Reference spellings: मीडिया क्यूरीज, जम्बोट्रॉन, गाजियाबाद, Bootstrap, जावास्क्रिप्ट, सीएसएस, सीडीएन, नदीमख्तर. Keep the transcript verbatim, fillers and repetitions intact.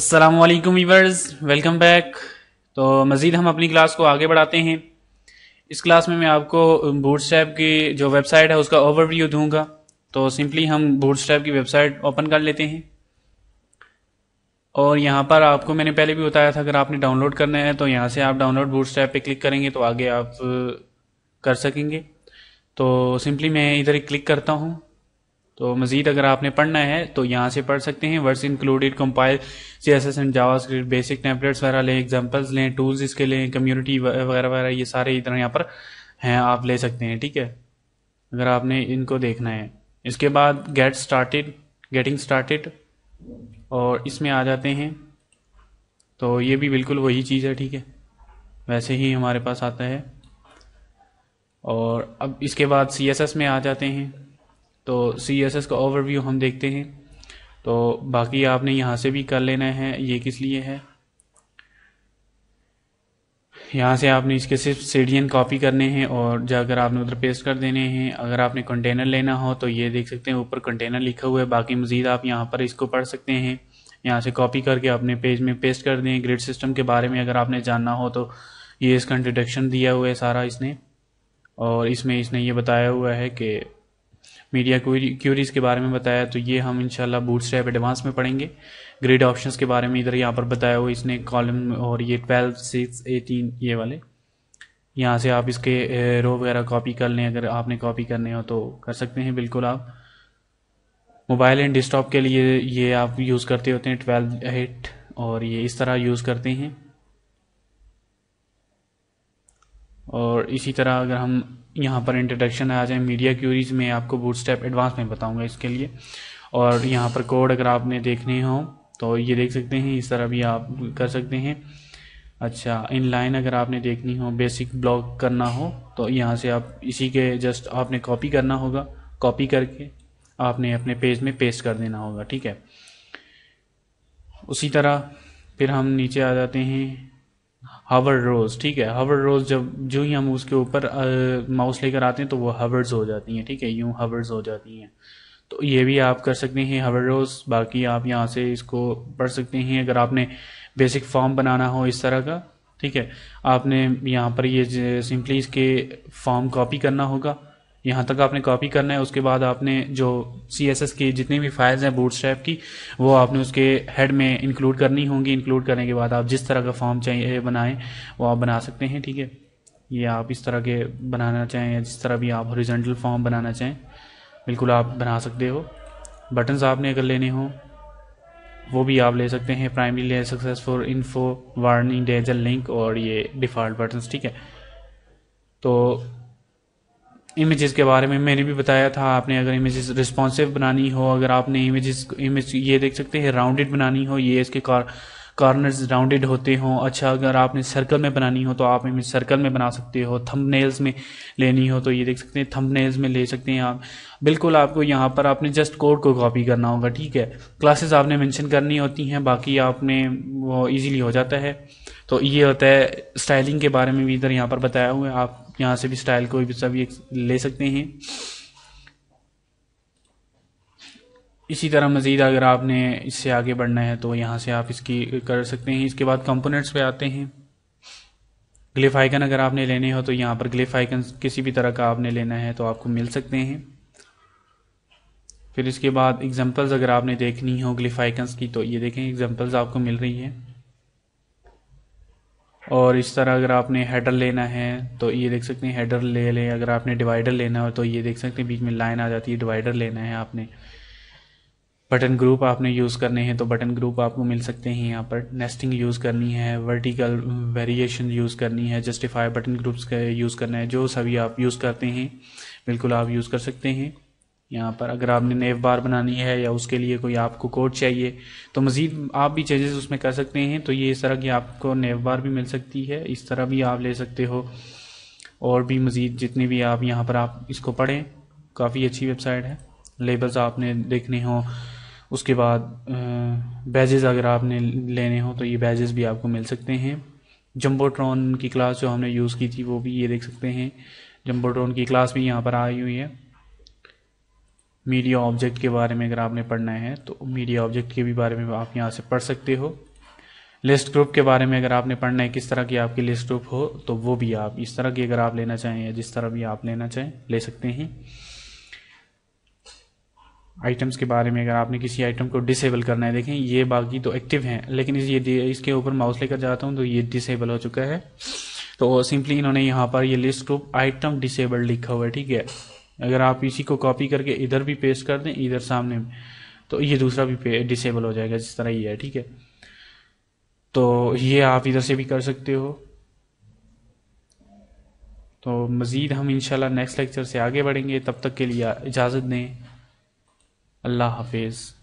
अस्सलाम वालेकुम viewers, welcome back. तो मज़ीद हम अपनी क्लास को आगे बढ़ाते हैं। इस क्लास में मैं आपको बूटस्ट्रैप की जो वेबसाइट है उसका ओवरव्यू दूंगा। तो सिंपली हम बूटस्ट्रैप की वेबसाइट ओपन कर लेते हैं और यहाँ पर आपको मैंने पहले भी बताया था, अगर आपने डाउनलोड करना है तो यहाँ से आप डाउनलोड बूटस्ट्रैप पे क्लिक करेंगे तो आगे आप कर सकेंगे। तो सिंपली मैं इधर ही क्लिक करता हूँ। तो मज़ीद अगर आपने पढ़ना है तो यहाँ से पढ़ सकते हैं। Words included, compile, सीएसएस and जावास्क्रिप्ट, basic templates वगैरह लें, एग्जांपल्स लें, टूल्स इसके लें, कम्युनिटी वगैरह वगैरह, ये सारे इधर यहाँ पर हैं, आप ले सकते हैं। ठीक है, अगर आपने इनको देखना है। इसके बाद गेट स्टार्टेड, गेटिंग स्टार्टेड, और इसमें आ जाते हैं। तो ये भी बिल्कुल वही चीज़ है, ठीक है, वैसे ही हमारे पास आता है। और अब इसके बाद सीएसएस में आ जाते हैं। तो सीएसएस का ओवरव्यू हम देखते हैं। तो बाकी आपने यहाँ से भी कर लेना है। ये किस लिए है, यहाँ से आपने इसके सिर्फ सीडीएन कॉपी करने हैं और जाकर आपने उधर पेस्ट कर देने हैं। अगर आपने कंटेनर लेना हो तो ये देख सकते हैं, ऊपर कंटेनर लिखा हुआ है। बाकी मज़ीद आप यहाँ पर इसको पढ़ सकते हैं। यहाँ से कॉपी करके अपने पेज में पेस्ट कर दें। ग्रिड सिस्टम के बारे में अगर आपने जानना हो तो ये इसका इंट्रोडक्शन दिया हुआ है सारा इसने, और इसमें इसने ये बताया हुआ है कि मीडिया क्यूरीज के बारे में बताया। तो ये हम इंशाल्लाह बूटस्ट्रैप एडवांस में पढ़ेंगे। ग्रिड ऑप्शंस के बारे में इधर यहाँ पर बताया हुआ इसने, कॉलम और ये ट्वेल्व, सिक्स, एटीन ये वाले। यहाँ से आप इसके रो वगैरह कॉपी कर लें, अगर आपने कॉपी करने हो तो कर सकते हैं बिल्कुल। आप मोबाइल एंड डेस्कटॉप के लिए ये आप यूज़ करते होते हैं ट्वेल्व, एट, और ये इस तरह यूज़ करते हैं। और इसी तरह अगर हम यहाँ पर इंट्रोडक्शन आ जाए, मीडिया क्यूरीज में आपको बूटस्ट्रैप एडवांस में बताऊंगा इसके लिए। और यहाँ पर कोड अगर आपने देखने हो तो ये देख सकते हैं, इस तरह भी आप कर सकते हैं। अच्छा, इनलाइन अगर आपने देखनी हो, बेसिक ब्लॉग करना हो तो यहाँ से आप इसी के जस्ट आपने कॉपी करना होगा। कॉपी करके आपने अपने पेज में पेस्ट कर देना होगा, ठीक है। उसी तरह फिर हम नीचे आ जाते हैं हावर रोज, ठीक है। हावर रोज जब जो ही हम उसके ऊपर माउस लेकर आते हैं तो वो हावर्स हो जाती हैं, ठीक है, यूं हावर्स हो जाती हैं। तो ये भी आप कर सकते हैं हावर रोज। बाकी आप यहाँ से इसको पढ़ सकते हैं। अगर आपने बेसिक फॉर्म बनाना हो इस तरह का, ठीक है, आपने यहाँ पर ये सिंपली इसके फॉर्म कॉपी करना होगा। यहाँ तक आपने कॉपी करना है। उसके बाद आपने जो सी एस एस की जितनी भी फाइल्स हैं बूटस्ट्रैप की वो आपने उसके हेड में इंक्लूड करनी होंगी। इंक्लूड करने के बाद आप जिस तरह का फॉर्म चाहिए बनाएं वो आप बना सकते हैं, ठीक है। ये आप इस तरह के बनाना चाहें या जिस तरह भी आप हॉरिजॉन्टल फॉर्म बनाना चाहें बिल्कुल आप बना सकते हो। बटन्स आपने अगर लेने हों वो भी आप ले सकते हैं। Primary layer, successful, info, warning, danger, link, और ये डिफ़ॉल्ट बटन्स, ठीक है। तो इमेजेस के बारे में मैंने भी बताया था। आपने अगर इमेजेस रिस्पॉन्सिव बनानी हो, अगर आपने इमेजेस इमेज ये देख सकते हैं राउंडेड बनानी हो, ये इसके कॉर्नर्स राउंडेड होते हों। अच्छा, अगर आपने सर्कल में बनानी हो तो आप इमेज सर्कल में बना सकते हो। थंबनेल्स में लेनी हो तो ये देख सकते हैं थंबनेल्स में ले सकते हैं आप बिल्कुल। आपको यहाँ पर आपने जस्ट कोड को कॉपी करना होगा, ठीक है। क्लासेस आपने मेंशन करनी होती हैं, बाकी आपने वो ईजीली हो जाता है। तो ये होता है स्टाइलिंग के बारे में भी इधर यहाँ पर बताया हुआ है। आप यहाँ से भी स्टाइल कोई भी सभी ले सकते हैं। इसी तरह मज़ीद अगर आपने इससे आगे बढ़ना है तो यहाँ से आप इसकी कर सकते हैं। इसके बाद कंपोनेंट्स पे आते हैं। ग्लिफ आइकन अगर आपने लेने हो तो यहाँ पर ग्लिफ आइकन किसी भी तरह का आपने लेना है तो आपको मिल सकते हैं। फिर इसके बाद एग्जांपल्स अगर आपने देखनी हो ग्लिफ आइकन्स की तो ये देखें एग्जांपल्स आपको मिल रही है। और इस तरह अगर आपने हेडर लेना है तो ये देख सकते हैं हेडर ले लें। अगर आपने डिवाइडर लेना हो तो ये देख सकते हैं बीच में लाइन आ जाती है, डिवाइडर लेना है आपने। बटन ग्रुप आपने यूज़ करने हैं तो बटन ग्रुप आपको मिल सकते हैं यहाँ पर। नेस्टिंग यूज़ करनी है, वर्टिकल वेरिएशन यूज़ करनी है, जस्टिफाई बटन ग्रुप्स का यूज़ करना है, जो सभी आप यूज़ करते हैं बिल्कुल आप यूज़ कर सकते हैं यहाँ पर। अगर आपने नेव बार बनानी है या उसके लिए कोई आपको कोड चाहिए तो मज़ीद आप भी चेंजेस उसमें कर सकते हैं। तो ये इस तरह की आपको नेव बार भी मिल सकती है, इस तरह भी आप ले सकते हो। और भी मज़ीद जितने भी आप यहाँ पर आप इसको पढ़ें, काफ़ी अच्छी वेबसाइट है। लेबल्स आपने देखने हों, उसके बाद बैजेस अगर आपने लेने हों तो ये बैजेस भी आपको मिल सकते हैं। जम्बोट्रॉन की क्लास जो हमने यूज़ की थी वो भी ये देख सकते हैं, जम्बोट्रॉन की क्लास भी यहाँ पर आई हुई है। मीडिया ऑब्जेक्ट के बारे में अगर आपने पढ़ना है तो मीडिया ऑब्जेक्ट के भी बारे में आप यहाँ से पढ़ सकते हो। लिस्ट ग्रुप के बारे में अगर आपने पढ़ना है किस तरह की आपकी लिस्ट ग्रुप हो तो वो भी आप इस तरह की अगर आप लेना चाहें या जिस तरह भी आप लेना चाहें ले सकते हैं। आइटम्स के बारे में अगर आपने किसी आइटम को डिसेबल करना है, देखें ये बाकी तो एक्टिव हैं लेकिन इस ये इसके ऊपर माउस लेकर जाता हूं तो ये डिसेबल हो चुका है। तो सिंपली इन्होंने यहाँ पर ये लिस्ट ग्रुप आइटम डिसेबल्ड लिखा हुआ है, ठीक है। अगर आप इसी को कॉपी करके इधर भी पेस्ट कर दें इधर सामने में, तो ये दूसरा भी डिसेबल हो जाएगा जिस तरह ये है, ठीक है। तो ये आप इधर से भी कर सकते हो। तो मज़ीद हम इंशाल्लाह नेक्स्ट लेक्चर से आगे बढ़ेंगे, तब तक के लिए इजाज़त दें। अल्लाह हाफिज़।